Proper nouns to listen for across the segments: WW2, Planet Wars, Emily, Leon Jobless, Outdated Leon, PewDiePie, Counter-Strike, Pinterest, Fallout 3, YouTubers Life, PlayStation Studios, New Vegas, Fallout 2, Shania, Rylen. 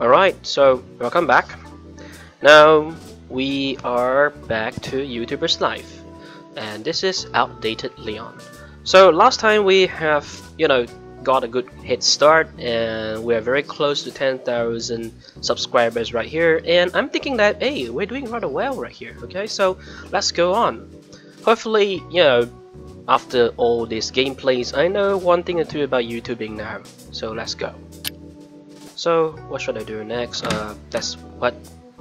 Alright, so welcome back. Now we are back to Youtubers Life, and this is Outdated Leon. So last time we have, you know, got a good head start, and we are very close to 10,000 subscribers right here, and I'm thinking that, hey, we're doing rather well right here. Okay, so let's go on. Hopefully, you know, after all these gameplays, I know one thing or two about YouTubing now, so let's go. So what should I do next? That's what.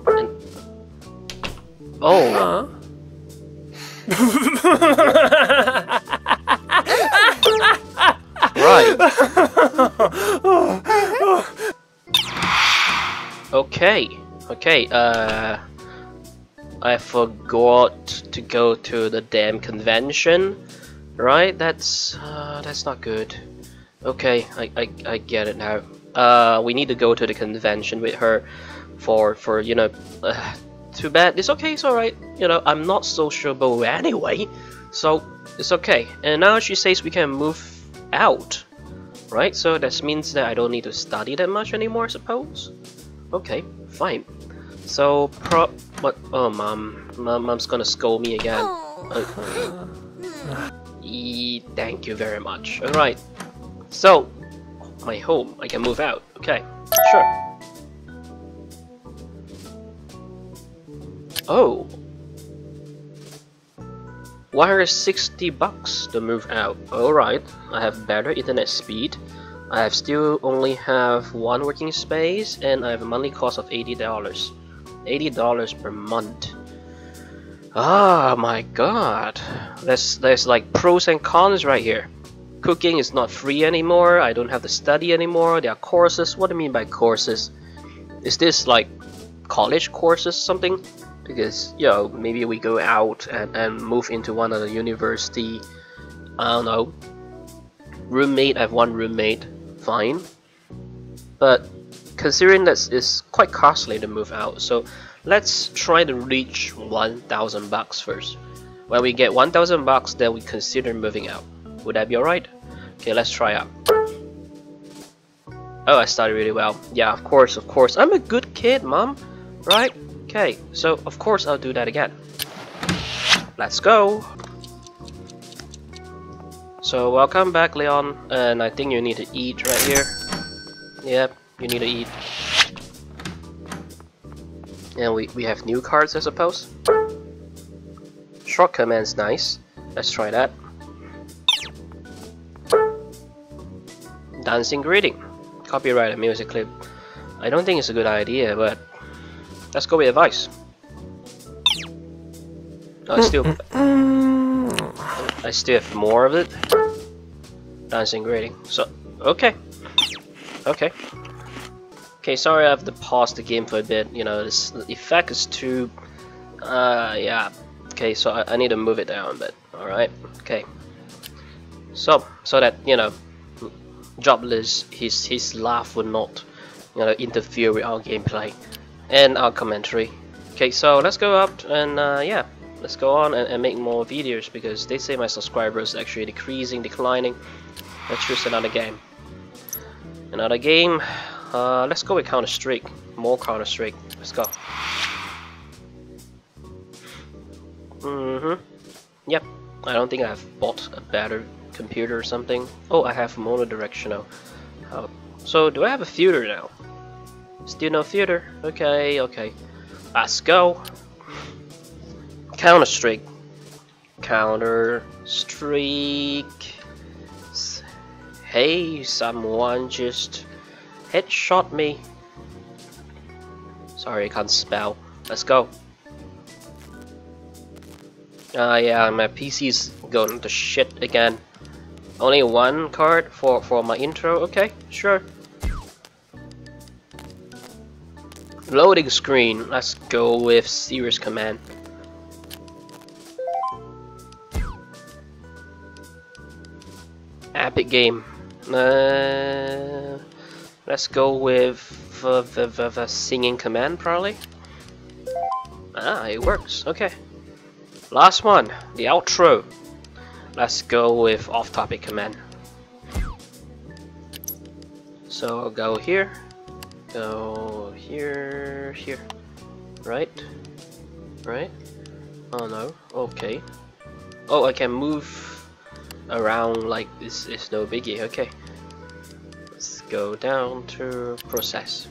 And oh. Right. Okay. Okay. I forgot to go to the damn convention. Right. That's not good. Okay. I get it now. We need to go to the convention with her for you know, too bad. It's okay, it's alright. You know, I'm not sociable anyway, so it's okay. And now she says we can move out, right? So that means that I don't need to study that much anymore, I suppose. Okay, fine. So what? Oh, mom's gonna scold me again. Thank you very much. Alright, so my home, I can move out. Okay, sure. Oh, why are $60 to move out? Alright, I have better internet speed, I have still only have one working space, and I have a monthly cost of $80. $80 per month. Ah, my god, there's like pros and cons right here. Cooking is not free anymore, I don't have to study anymore, there are courses. What do you mean by courses? Is this like college courses something? Because, you know, maybe we go out and move into one of the university, I don't know. Roommate, I have one roommate, fine. But considering that it's quite costly to move out, so let's try to reach 1,000 bucks first. When we get 1,000 bucks, then we consider moving out. Would that be alright? Okay, let's try out. Oh, I started really well. Yeah, of course, of course. I'm a good kid, Mom. Right? Okay, so of course I'll do that again. Let's go. So welcome back, Leon. And I think you need to eat right here. Yep, you need to eat. And we have new cards, I suppose. Short command's nice. Let's try that. Dancing greeting. Copyrighted music clip. I don't think it's a good idea, but let's go with advice. Oh, I still have more of it. Dancing greeting. So okay. Okay. Okay, sorry I have to pause the game for a bit, you know, this, the effect is too yeah. Okay, so I need to move it down a bit. Alright, okay. So that, you know, jobless, his laugh would not, you know, interfere with our gameplay and our commentary. Okay, so let's go up and yeah, let's go on and make more videos, because they say my subscribers actually declining. Let's choose another game. Let's go with Counter-Strike. More Counter-Strike. Let's go. Yep. I don't think I've bought a better computer or something. Oh, I have monodirectional. So do I have a filter now? Still no filter. Okay, okay. Let's go. Counter-Strike. Counter-Strike. Hey, someone just headshot me. Sorry, I can't spell. Let's go. Yeah, my PC's going to shit again. Only one card for my intro. Okay, sure. Loading screen. Let's go with serious command. Epic game. Let's go with the singing command probably. Ah, it works. Okay. Last one, the outro. Let's go with off-topic command. So I'll go here. go here, here, right, right, oh no, okay, oh I can move around like this is no biggie, okay, let's go down to process,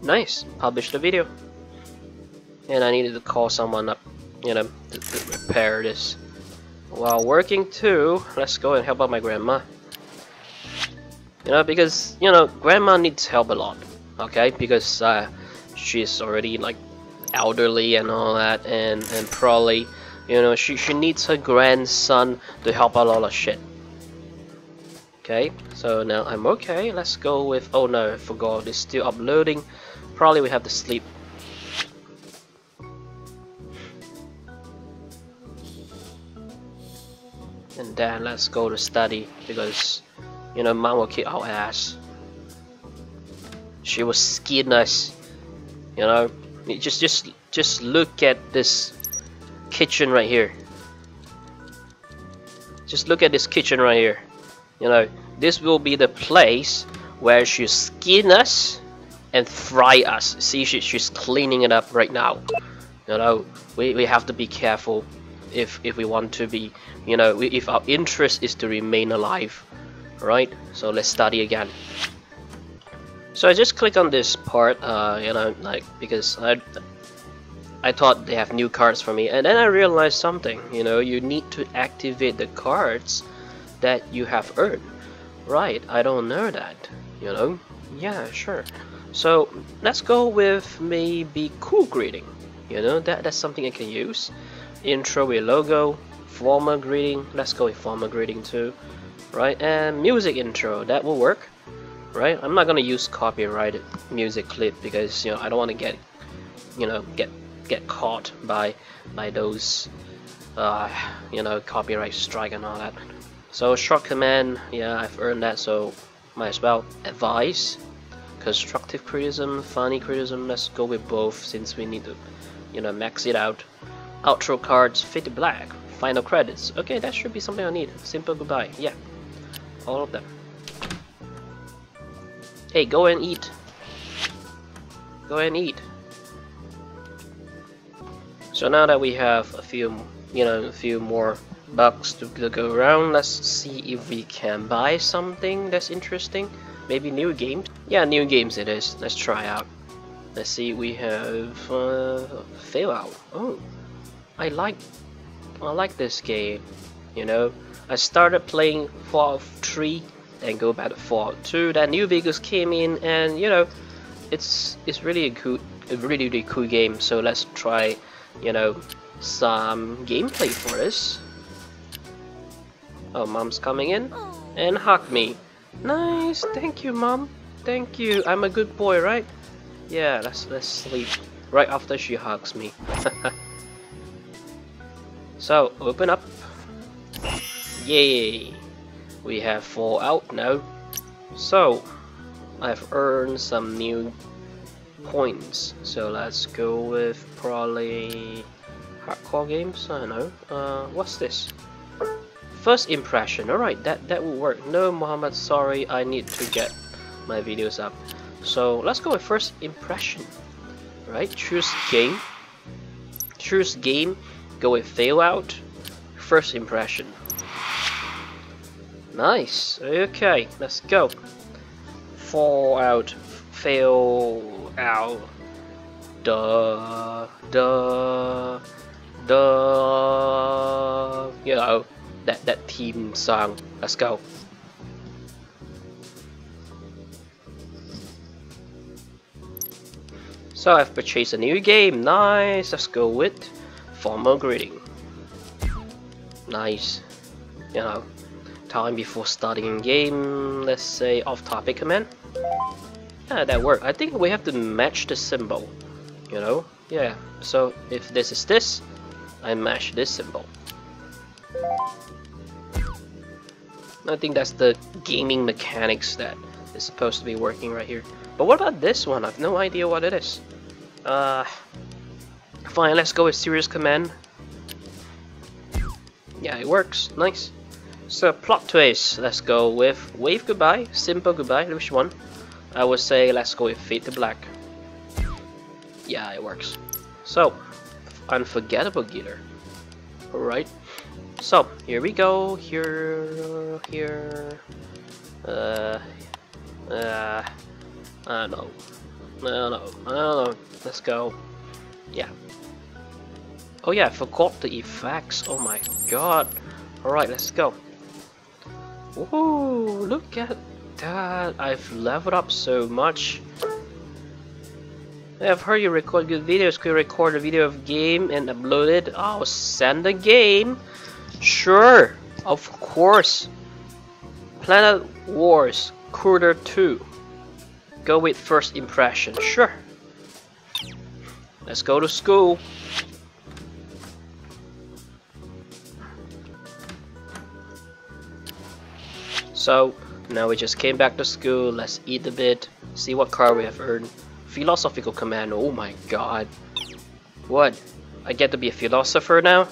nice, publish the video, and I needed to call someone up, you know, to repair this. While working too, let's go and help out my grandma. You know, because, you know, grandma needs help a lot, okay? Because she's already, like, elderly and all that, and probably, you know, she needs her grandson to help out a lot of shit. Okay, so now I'm okay, let's go with, oh no, I forgot, it's still uploading. Probably we have to sleep. And then let's go to study because, you know, mom will kick our ass. She will skin us, you know. Just look at this kitchen right here. Just look at this kitchen right here. You know, this will be the place where she'll skin us and fry us. See, she's cleaning it up right now. You know, we have to be careful. If we want to be, you know, if our interest is to remain alive, right? So let's study again. So I just click on this part, you know, like, because I thought they have new cards for me, and then I realized something, you know, you need to activate the cards that you have earned, right? I don't know that, you know, yeah, sure. So let's go with maybe cool greeting, you know, that's something I can use. Intro with logo, formal greeting, let's go with formal greeting too, right? And music intro, that will work, right? I'm not gonna use copyrighted music clip because, you know, I don't want to get, you know, get caught by those you know, copyright strike and all that. So short command, yeah, I've earned that, so might as well. Advice, constructive criticism, funny criticism, let's go with both since we need to, you know, max it out. Outro cards, fade to black, final credits. Okay, that should be something I need. Simple goodbye. Yeah, all of them. Hey, go and eat. Go and eat. So now that we have a few, you know, a few more bucks to go around, let's see if we can buy something that's interesting. Maybe new games. Yeah, new games it is. Let's try out. Let's see. We have Fallout. Oh. I like this game, you know. I started playing Fallout 3 and go back to Fallout 2. That New Vegas came in, and you know, it's really a really cool game. So let's try, you know, some gameplay for this. Oh, mom's coming in and hug me. Nice, thank you, mom. Thank you. I'm a good boy, right? Yeah, let's sleep right after she hugs me. So, open up. Yay! We have Fallout now. So, I've earned some new points. So, let's go with probably hardcore games. I don't know. What's this? First impression. Alright, that will work. No, Muhammad, sorry. I need to get my videos up. So, let's go with first impression. Right? Choose game. Choose game. Go with Fallout, first impression. Nice, okay, let's go. Fallout, Fallout, you know, that theme song, let's go. So I've purchased a new game, nice, let's go with formal greeting. Nice. You know, time before starting game, let's say off-topic command. Yeah, that worked. I think we have to match the symbol, you know? Yeah, so if this is this, I match this symbol. I think that's the gaming mechanics that is supposed to be working right here. But what about this one? I've no idea what it is. Fine, let's go with serious command. Yeah, it works. Nice. So plot twist. Let's go with wave goodbye, simple goodbye. Which one? I would say let's go with Fade to Black. Yeah, it works. So, unforgettable gear. Alright. So, here we go. Here. I don't know. I don't know. Let's go. Yeah. Oh yeah, I forgot the effects. Oh my god. Alright, let's go. Woohoo! Look at that. I've leveled up so much. I've heard you record good videos. Could you record a video of game and upload it? Oh, send a game. Sure, of course. Planet Wars, Quarter 2. Go with first impression. Sure. Let's go to school. So now we just came back to school. Let's eat a bit. See what car we have earned. Philosophical command. Oh my god. What? I get to be a philosopher now?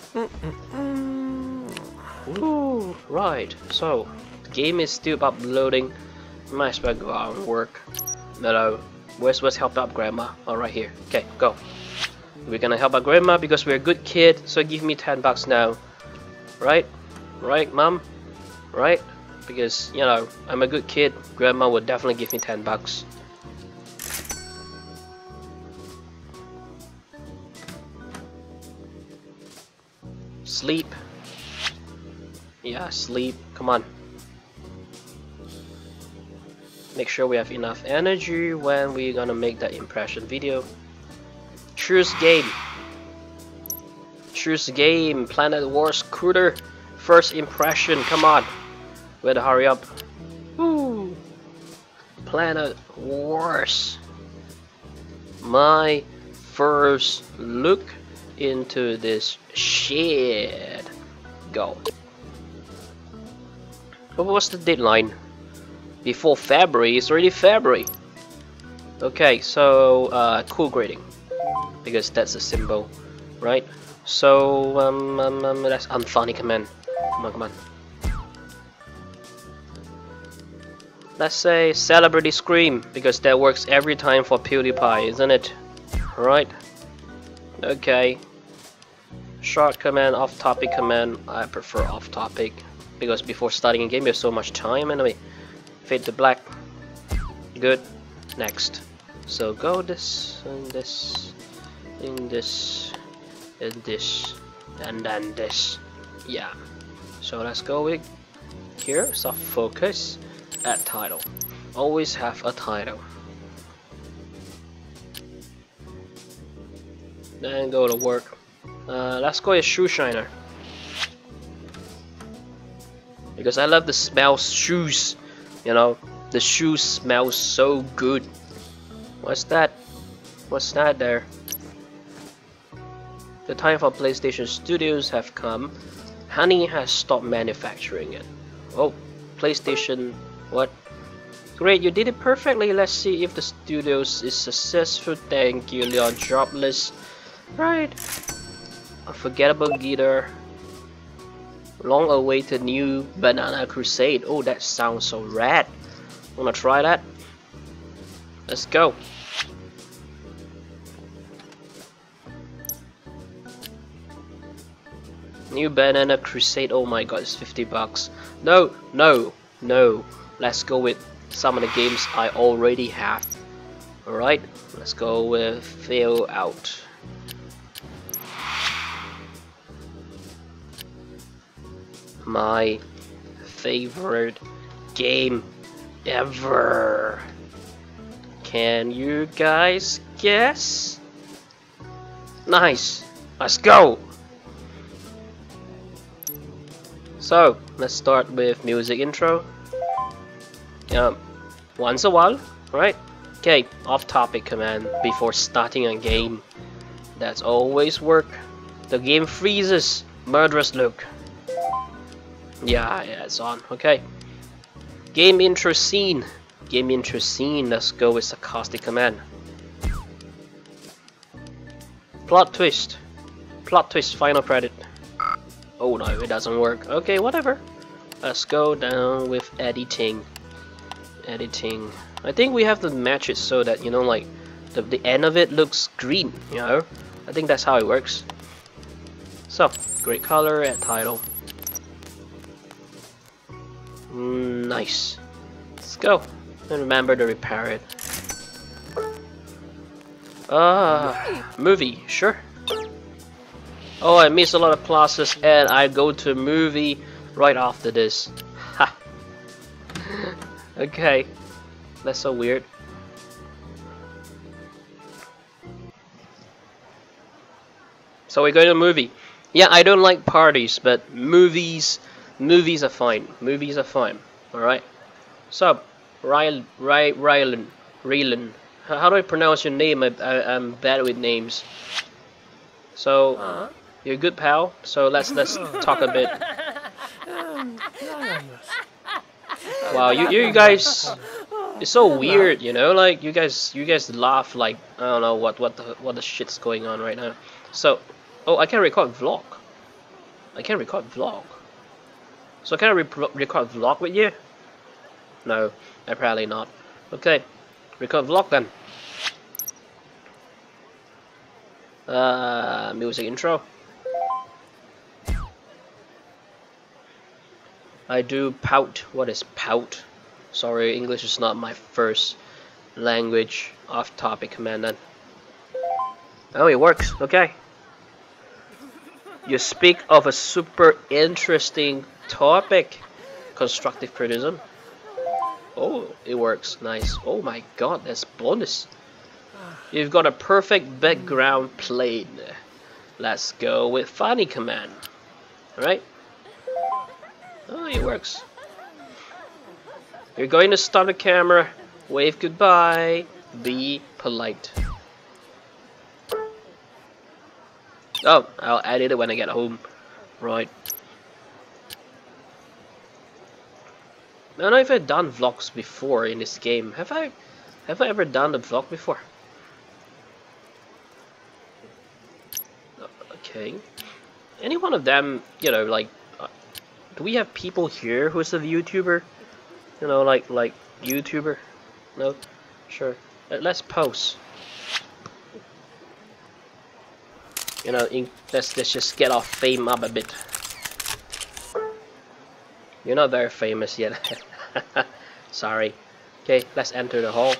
Ooh, right. So the game is still uploading. Might as well go out and work. Hello. Where's help out grandma? Oh, right here. Okay, go. We're gonna help out grandma because we're a good kid. So give me $10 now. Right? Right, mom? Right? Because, you know, I'm a good kid. Grandma would definitely give me $10. Sleep. Yeah, sleep. Come on. Make sure we have enough energy when we're gonna make that impression video. Choose game. Choose game. Planet Wars Cruder. First impression. Come on. We had to hurry up. Woo. Planet Wars. My first look into this shit. Go. What was the deadline? Before February, it's already February. Okay, so cool grading, because that's a symbol, right? So that's unfunny command. Come on. Let's say celebrity scream, because that works every time for PewDiePie, isn't it? Right? Okay. Short command, off-topic command. I prefer off-topic because before starting a game, there's so much time anyway. Fade to black. Good. Next. So go this and this and this and this and then this. Yeah. So let's go with here. Soft focus. Add title. Always have a title. Then go to work. Let's go with shoe shiner. Because I love the smell of shoes. You know, the shoe smells so good. What's that? What's that there? The time for PlayStation Studios have come. Honey has stopped manufacturing it. Oh, PlayStation, what? Great, you did it perfectly. Let's see if the studios is successful. Thank you, Leon. Jobless. Right. Unforgettable Gator. Long awaited new Banana Crusade. Oh, that sounds so rad. Wanna try that? Let's go. New Banana Crusade. Oh my god, it's $50. No. Let's go with some of the games I already have. Alright, let's go with Fallout. My favorite game ever. Can you guys guess? Nice. Let's go. So let's start with music intro. Once a while, right? Okay. Off-topic command before starting a game. That's always work. The game freezes. Murderous look. Yeah, it's on. Okay. Game intro scene. Game intro scene. Let's go with sarcastic command. Plot twist. Plot twist. Final credit. Oh no, it doesn't work. Okay, whatever. Let's go down with editing. I think we have to match it so that, you know, like the end of it looks green, you know. I think that's how it works. So, great color, add title. Nice. Let's go. And remember to repair it. Movie, sure. Oh, I missed a lot of classes and I go to movie right after this. Ha. Okay. That's so weird. So we go to a movie. Yeah, I don't like parties, but movies are fine. Movies are fine. Alright. So, Rylen. How do I pronounce your name? I'm bad with names. So, you're good, pal. So let's talk a bit. Wow, you guys, it's so weird, you know. Like you guys laugh like I don't know what the shit's going on right now. So, oh, I can record vlog. I can record vlog. So can I record vlog with you? No, apparently not. Okay, record vlog then. Music intro. I do pout. What is pout? Sorry, English is not my first language. Off topic command then. Oh, it works. Okay. You speak of a super interesting topic. Constructive criticism. Oh, it works. Nice. Oh my god, that's bonus. You've got a perfect background played. Let's go with funny command. Alright? Oh, it works. You're going to stop the camera. Wave goodbye. Be polite. Oh, I'll edit it when I get home. Right. I don't know if I've done vlogs before in this game. Have I ever done a vlog before? Okay. Any one of them, you know, like, do we have people here who's a YouTuber? You know, like YouTuber? No? Sure. Let's pose. You know, let's just get our fame up a bit. You're not very famous yet. Sorry. Okay, let's enter the hall.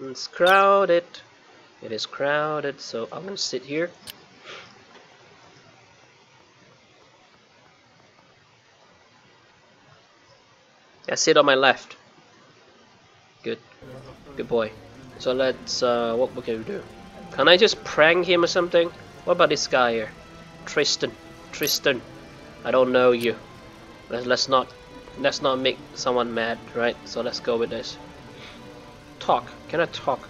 It's crowded. It is crowded, so I'm gonna sit here. Yeah, sit on my left. Good. Good boy. So let's, what can we do? Can I just prank him or something? What about this guy here? Tristan. I don't know you. Let's not make someone mad, right? So let's go with this. Talk. Can I talk?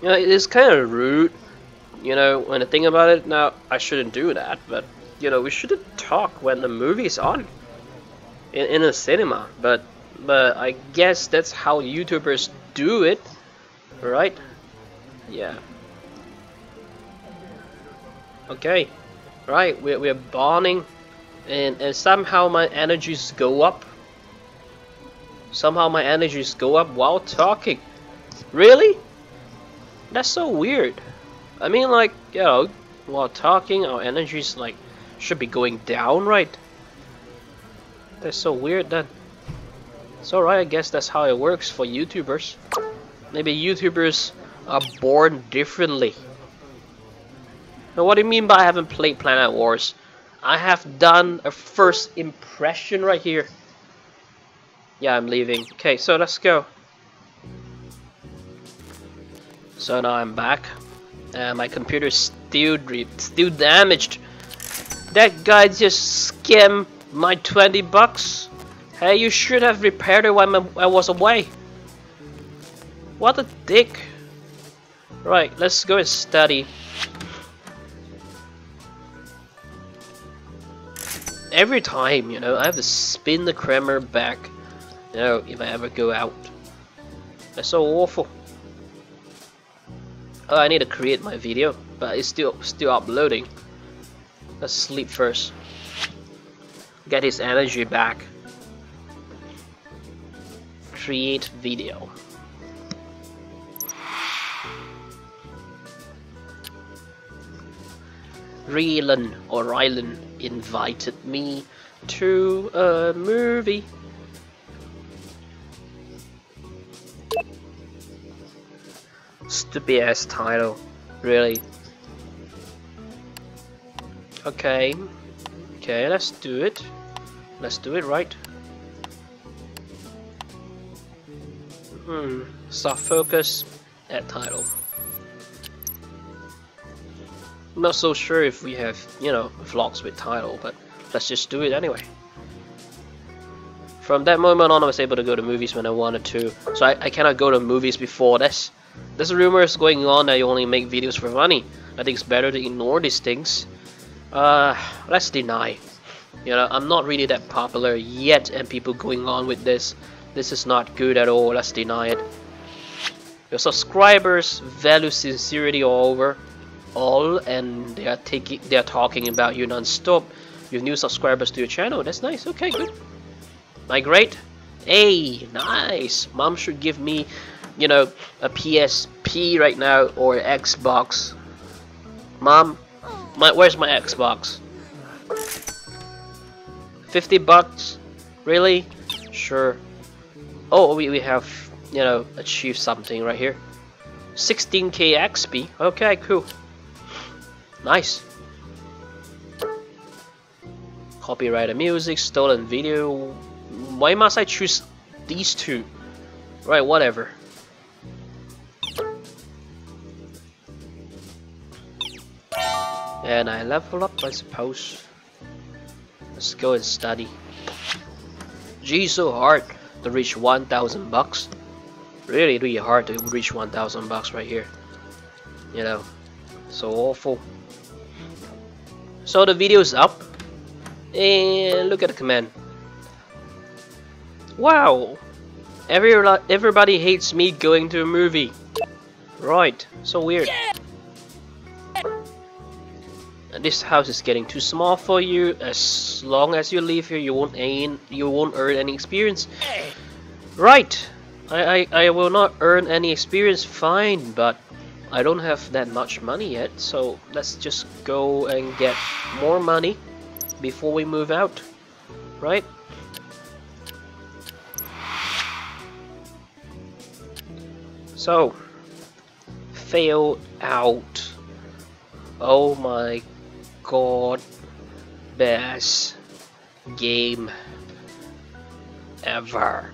You know, it's kind of rude. You know, when I think about it, now I shouldn't do that, but you know, we shouldn't talk when the movie's on in a cinema. But I guess that's how YouTubers do it, right? Yeah. Okay. Right, we're bonding, and somehow my energies go up. Somehow my energies go up while talking. Really? That's so weird. I mean, like, you know, while talking our energies like should be going down, right? That's so weird then. So right, I guess that's how it works for YouTubers. Maybe YouTubers are born differently. Now what do you mean by I haven't played Planet Wars? I have done a first impression right here. Yeah, I'm leaving. Okay, so let's go. So now I'm back. My computer's still damaged. That guy just scammed my 20 bucks. Hey, you should have repaired it when I was away. What a dick. Right, let's go and study. Every time, you know, I have to spin the crammer back. You know, if I ever go out. That's so awful. I need to create my video, but it's still uploading. Let's sleep first. Get his energy back. Create video. Rylen or Rylen invited me to a movie. Stupid ass title, really. Okay, okay, let's do it. Let's do it right. Soft focus, add title. Not so sure if we have, you know, vlogs with title, but let's just do it anyway. From that moment on, I was able to go to movies when I wanted to, so I cannot go to movies before this. There's rumors going on that you only make videos for money. I think it's better to ignore these things. Let's deny. You know, I'm not really that popular yet, and people going on with this. This is not good at all. Let's deny it. Your subscribers value sincerity all over. All, and they are talking about you non-stop. You have new subscribers to your channel. That's nice. Okay, good. Migrate. Hey, nice. Mom should give me, you know, a PSP right now or Xbox. Mom, where's my Xbox? $50? Really? Sure. Oh, we have, you know, achieved something right here. 16K XP. Okay, cool. Nice. Copyrighted music, stolen video. Why must I choose these two? Right, whatever. And I level up, I suppose. Let's go and study. Gee, so hard to reach 1,000 bucks. Really, really hard to reach 1,000 bucks right here. You know, so awful. So the video's up, and look at the comment. Wow, everybody hates me going to a movie. Right, so weird. This house is getting too small for you. As long as you live here, you won't earn any experience. Right, I will not earn any experience. Fine, but I don't have that much money yet, so let's just go and get more money before we move out, right? So, fail out. Oh my god, best game ever.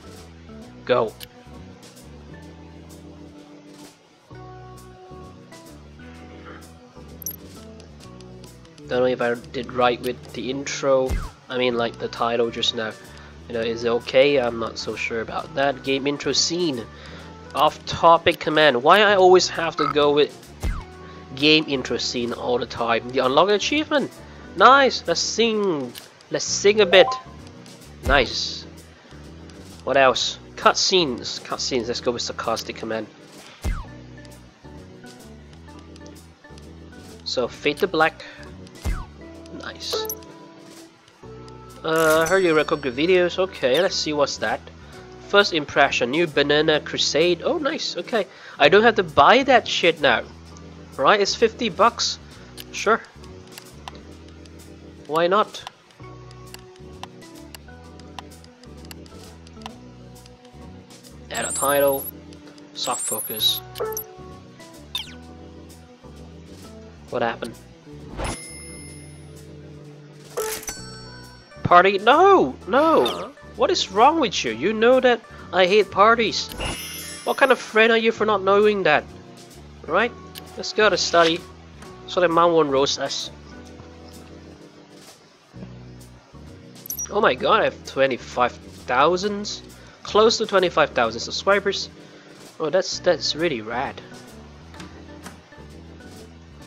Go. Don't know if I did right with the intro, I mean like the title just now. You know, is it okay? I'm not so sure about that. Game intro scene. Off topic command. Why I always have to go with game intro scene all the time. The unlocked achievement. Nice. Let's sing. Let's sing a bit. Nice. What else? Cutscenes. Cutscenes. Let's go with sarcastic command. So fade to black. Nice. I heard you record good videos. Okay, let's see what's that. First impression, new Banana Crusade. Oh, nice. Okay, I don't have to buy that shit now. Right? It's $50. Sure. Why not? Add a title. Soft focus. What happened? Party? No! No! What is wrong with you? You know that I hate parties. What kind of friend are you for not knowing that? Right? Let's go to study so that mom won't roast us. Oh my god, I have 25,000. Close to 25,000 subscribers. Oh, that's really rad.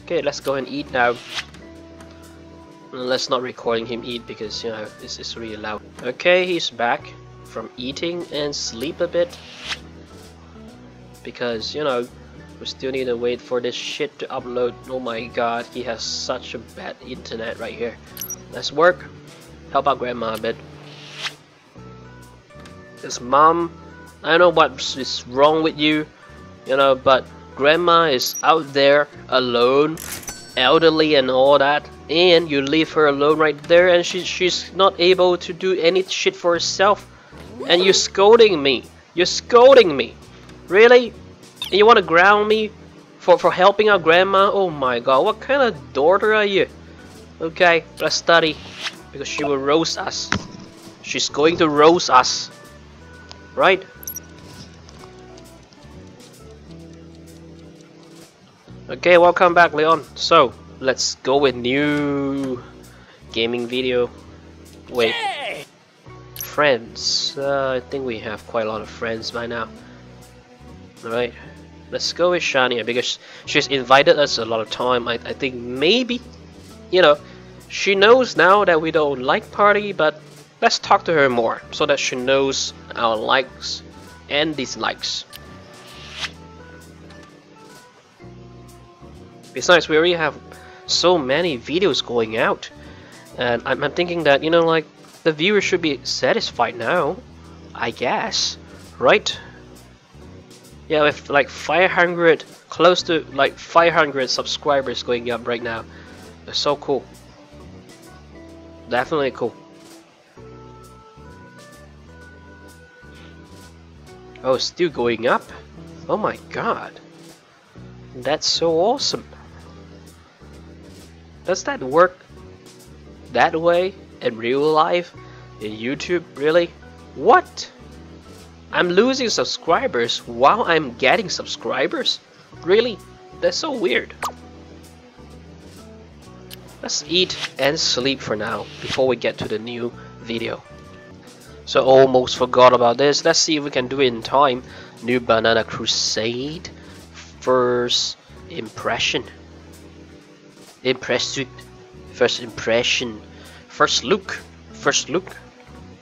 Okay, let's go and eat now. Let's not recording him eat because, you know, it's really loud. Okay, he's back from eating and sleep a bit. Because, you know, We still need to wait for this shit to upload. Oh my god, he has such a bad internet right here. Let's work. Help out grandma a bit. His mom, I don't know what is wrong with you, you know, but grandma is out there alone, elderly and all that, and you leave her alone right there, and she's not able to do any shit for herself, and you're scolding me. You're scolding me, really? And you want to ground me for helping our grandma? Oh my god, what kind of daughter are you? Okay, let's study, because she will roast us. She's going to roast us, right? Okay, welcome back, Leon. So let's go with new gaming video. Wait, friends. I think we have quite a lot of friends by now. All right, let's go with Shania because she's invited us a lot of time. I think maybe, you know, she knows now that we don't like party, but let's talk to her more so that she knows our likes and dislikes. Besides, we already have so many videos going out, and I'm thinking that, you know, like, the viewers should be satisfied now, I guess, right? Yeah, with like 500, close to like 500 subscribers going up right now. It's so cool. Definitely cool. Oh, it's still going up? Oh my god. That's so awesome. Does that work that way in real life? In YouTube, really? What? I'm losing subscribers while I'm getting subscribers? Really? That's so weird. Let's eat and sleep for now before we get to the new video. So almost forgot about this. Let's see if we can do it in time. New Banana Crusade. First impression. Impressive. First impression. First look. First look.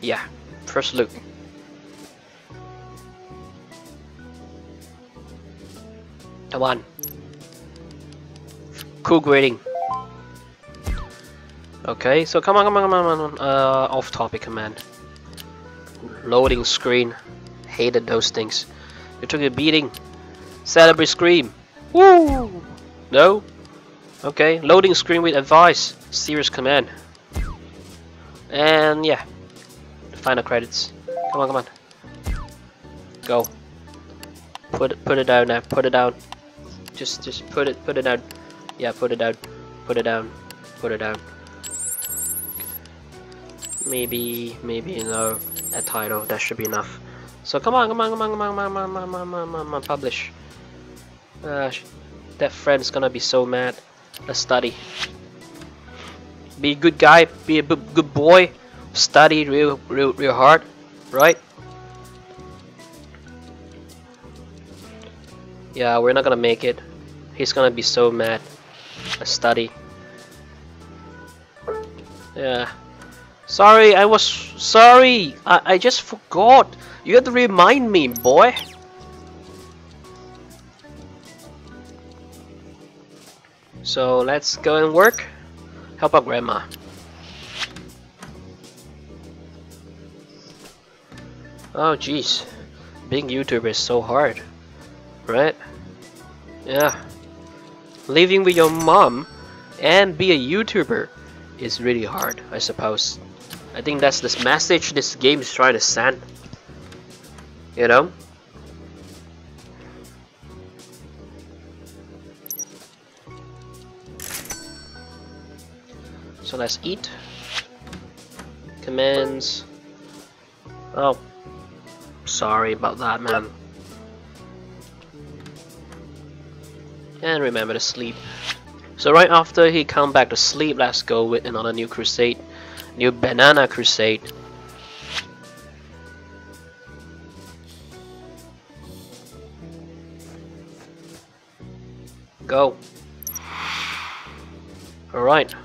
Yeah. First look. Come on. Cool grading. Okay. So come on, come on, come on, come on. Off topic command. Loading screen. Hated those things. You took a beating. Celebrate scream. Woo! No? Okay, loading screen with advice. Serious command. And yeah. Final credits. Come on, come on. Go. Put it down now. Put it down. Just put it down. Yeah, put it down. Put it down. Put it down. Maybe no. A title, that should be enough. So come on, come on, come on, come on, come on, come on, come on, come on, publish. That friend's gonna be so mad. Let's study. Be a good guy. Be a good boy. Study real hard, right? Yeah, we're not gonna make it. He's gonna be so mad. Let's study. Yeah. Sorry, I was sorry. I just forgot. You have to remind me, boy. So let's go and work. Help out grandma. Oh jeez, being YouTuber is so hard, right? Yeah, living with your mom and be a YouTuber is really hard, I suppose. I think that's this message this game is trying to send, you know? So let's eat. Commands. Oh, sorry about that, man. And remember to sleep. So right after he come back to sleep, let's go with another new crusade. New Banana Crusade. Go. Alright.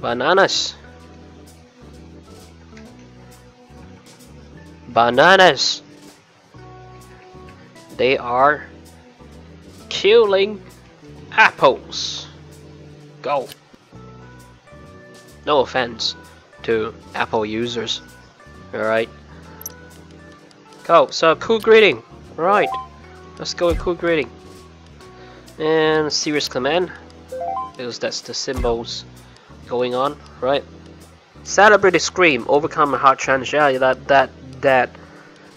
Bananas. Bananas. They are killing apples. Go. No offense to Apple users. Alright. Go. So cool greeting. Right. Let's go with cool greeting. And serious command. Because that's the symbols going on, right? Celebrate the scream, overcome a hard challenge. Yeah, that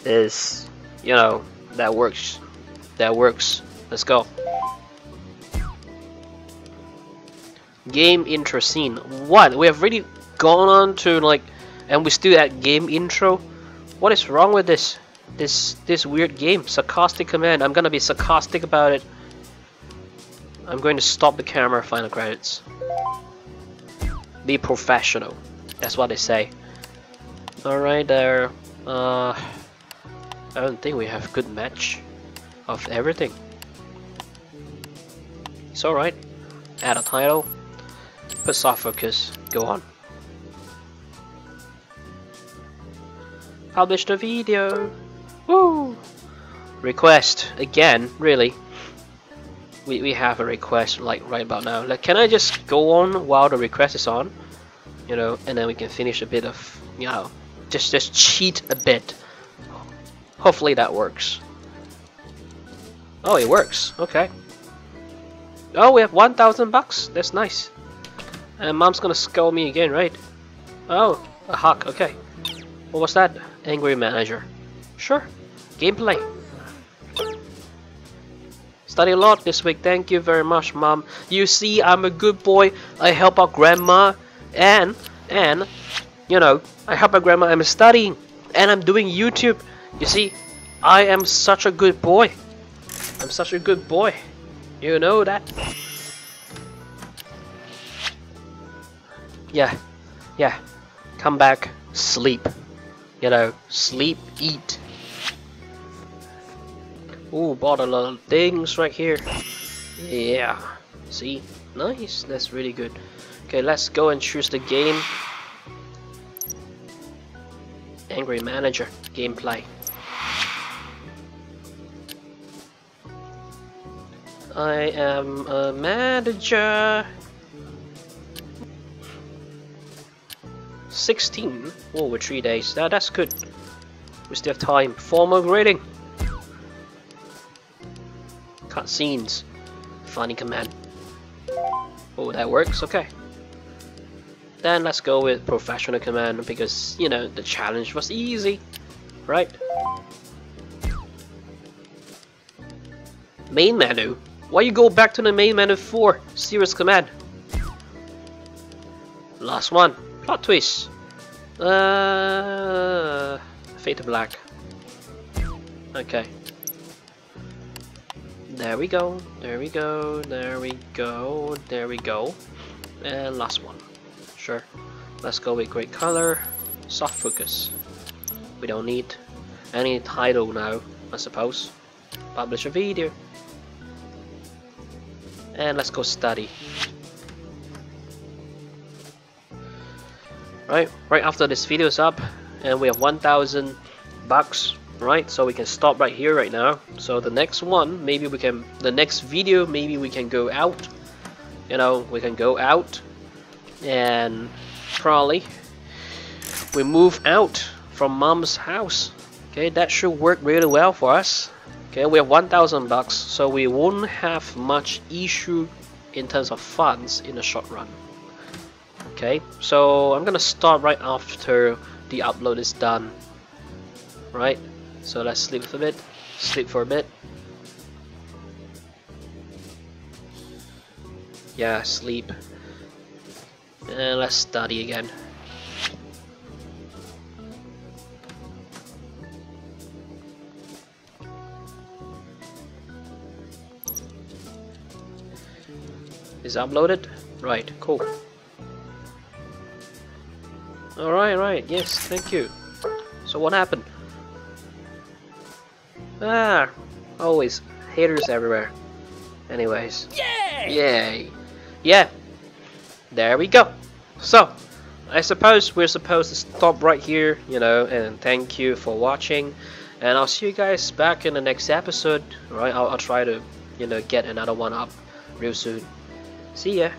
is, you know, that works. That works. Let's go. Game intro scene. What? We have really gone on to like, and we still at game intro. What is wrong with this? This weird game. Sarcastic command. I'm gonna be sarcastic about it. I'm going to stop the camera. Final credits. Be professional. That's what they say. All right, there. I don't think we have good match of everything. It's all right. Add a title. Put soft focus. Go on. Publish the video. Woo! Request again. Really. We have a request like right about now. Like, can I just go on while the request is on? You know, and then we can finish a bit of, you know, just cheat a bit. Hopefully that works. Oh, it works. Okay. Oh, we have 1,000 bucks. That's nice. And mom's gonna scold me again, right? Oh, a hug. Okay. What was that? Angry manager. Sure. Gameplay. Study a lot this week. Thank you very much, mom. You see, I'm a good boy. I help out grandma. And you know, I help my grandma. I'm studying and I'm doing YouTube. You see, I am such a good boy. I'm such a good boy. You know that. Yeah, yeah. Come back, sleep. You know, sleep, eat. Ooh, bought a lot of things right here. Yeah. See, nice. That's really good. Okay, let's go and choose the game. Angry Manager. Gameplay. I am a manager. 16? Whoa, we're 3 days. That's good. We still have time. Formal grading. Cutscenes. Funny command. Oh, that works. Okay. Then let's go with professional command because, you know, the challenge was easy, right? Main menu? Why you go back to the main menu for? Serious command. Last one. Plot twist. Fade to black. Okay. There we go. There we go. There we go. There we go. And last one. Sure. Let's go with great color, soft focus. We don't need any title now, I suppose. Publish a video. And let's go study. Right after this video is up, and we have 1,000 bucks, right? So we can stop right here right now. So the next one, maybe we can, the next video, maybe we can go out. You know, we can go out. And probably we move out from mom's house. Okay, that should work really well for us. Okay, we have 1,000 bucks, so we won't have much issue in terms of funds in the short run. Okay, so I'm gonna start right after the upload is done. Right, so let's sleep for a bit. Yeah, sleep. And let's study again. Is uploaded? Right, cool. Alright, right, yes, thank you. So what happened? Ah, always haters everywhere. Anyways. Yay! Yay! Yeah. There we go. So, I suppose we're supposed to stop right here, you know, and thank you for watching. And I'll see you guys back in the next episode. All right, I'll try to, you know, get another one up real soon. See ya.